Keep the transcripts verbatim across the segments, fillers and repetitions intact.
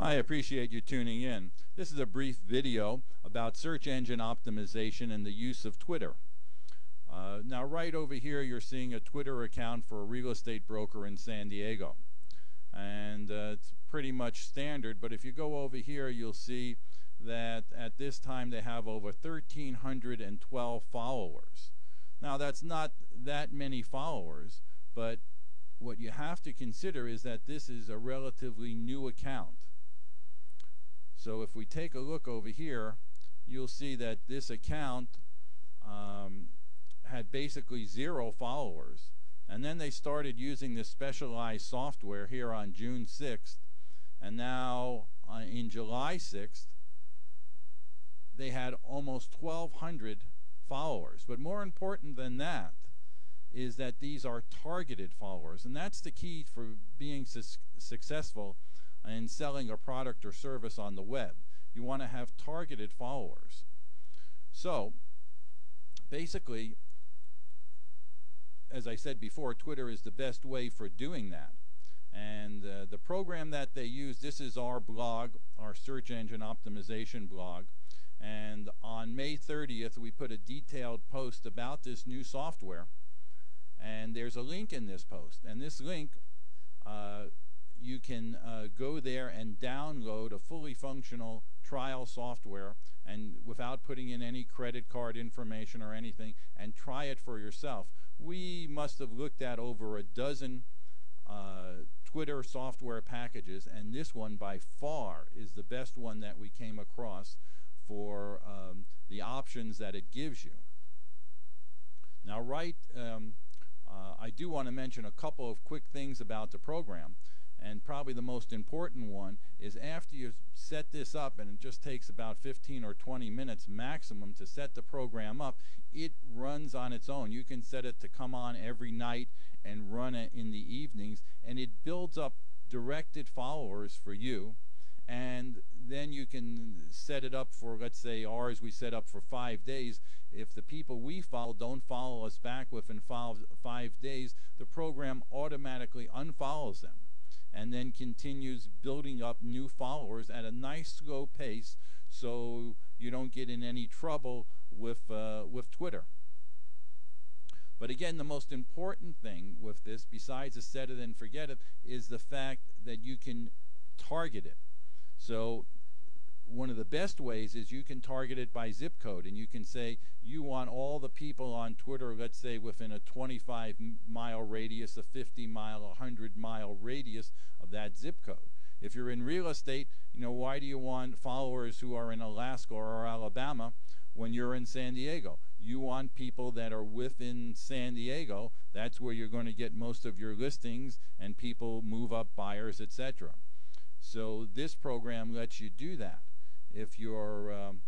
I appreciate you tuning in. This is a brief video about search engine optimization and the use of Twitter. Uh, now right over here you're seeing a Twitter account for a real estate broker in San Diego. And uh, it's pretty much standard, but if you go over here you'll see that at this time they have over one thousand three hundred twelve followers. Now that's not that many followers, but what you have to consider is that this is a relatively new account. So if we take a look over here, you'll see that this account um, had basically zero followers, and then they started using this specialized software here on June sixth, and now uh, in July sixth they had almost twelve hundred followers. But more important than that is that these are targeted followers, and that's the key for being su successful in selling a product or service on the web. You want to have targeted followers. So basically, as I said before, Twitter is the best way for doing that. And uh, the program that they use, this is our blog, our search engine optimization blog, and on May thirtieth we put a detailed post about this new software, and there's a link in this post, and this link uh, you can uh, go there and download a fully functional trial software, and without putting in any credit card information or anything, and try it for yourself. We must have looked at over a dozen uh, Twitter software packages, and this one by far is the best one that we came across for um, the options that it gives you. Now right, um, uh, I do want to mention a couple of quick things about the program, and probably the most important one is after you set this up, and it just takes about fifteen or twenty minutes maximum to set the program up, it runs on its own. You can set it to come on every night and run it in the evenings, and it builds up directed followers for you, and then you can set it up for, let's say ours we set up for five days. If the people we follow don't follow us back within five days, the program automatically unfollows them and then continues building up new followers at a nice slow pace, so you don't get in any trouble with uh, with Twitter. But again, the most important thing with this, besides the set it and forget it, is the fact that you can target it. So one of the best ways is you can target it by zip code, and you can say you want all the people on Twitter, let's say within a twenty-five mile radius, a fifty mile, a hundred mile radius of that zip code. If you're in real estate, you know, why do you want followers who are in Alaska or Alabama when you're in San Diego? You want people that are within San Diego. That's where you're going to get most of your listings, and people move up, buyers, et cetera. So this program lets you do that. If you're, um,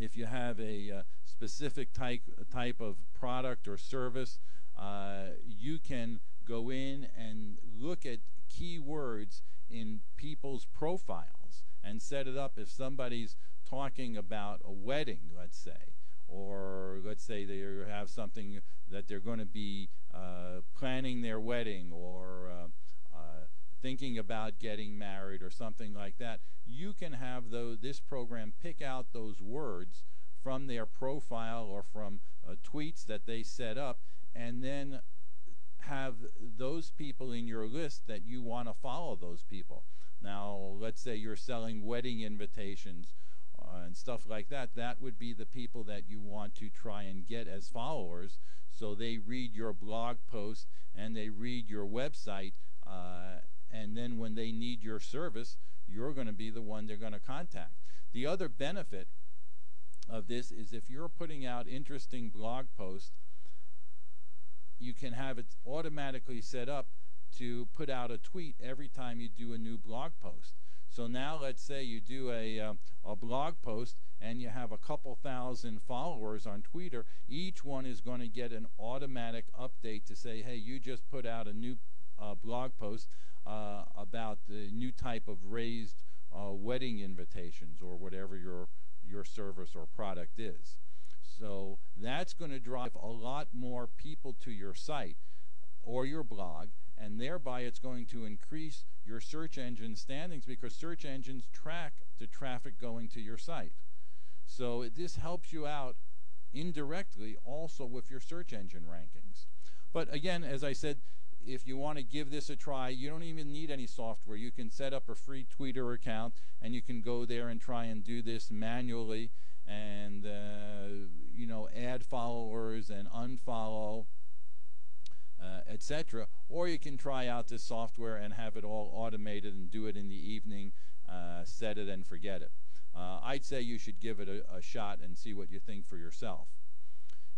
if you have a uh, specific type type of product or service, uh, you can go in and look at keywords in people's profiles and set it up. If somebody's talking about a wedding, let's say, or let's say they have something that they're going to be uh, planning their wedding, or uh, thinking about getting married or something like that, you can have though this program pick out those words from their profile or from uh, tweets that they set up, and then have those people in your list that you want to follow those people. Now let's say you're selling wedding invitations uh, and stuff like that. That would be the people that you want to try and get as followers, so they read your blog post and they read your website, uh, and then when they need your service, you're going to be the one they're going to contact. The other benefit of this is if you're putting out interesting blog posts, you can have it automatically set up to put out a tweet every time you do a new blog post. So now let's say you do a, uh, a blog post and you have a couple thousand followers on Twitter. Each one is going to get an automatic update to say, hey, you just put out a new uh, blog post Uh, about the new type of raised uh, wedding invitations, or whatever your your service or product is. So that's going to drive a lot more people to your site or your blog, and thereby it's going to increase your search engine standings, because search engines track the traffic going to your site. So it, this helps you out indirectly also with your search engine rankings. But again, as I said, if you want to give this a try, you don't even need any software. You can set up a free Twitter account and you can go there and try and do this manually, and uh, you know, add followers and unfollow, uh, et cetera. Or you can try out this software and have it all automated and do it in the evening, uh, set it and forget it. Uh, I'd say you should give it a, a shot and see what you think for yourself.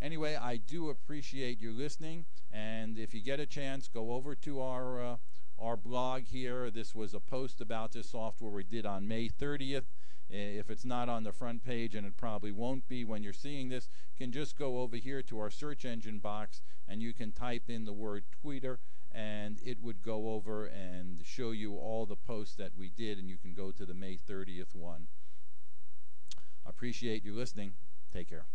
Anyway, I do appreciate you listening, and if you get a chance, go over to our uh, our blog here. This was a post about this software we did on May thirtieth. If it's not on the front page, and it probably won't be when you're seeing this, you can just go over here to our search engine box and you can type in the word Twitter, and it would go over and show you all the posts that we did, and you can go to the May thirtieth one. Appreciate you listening. Take care.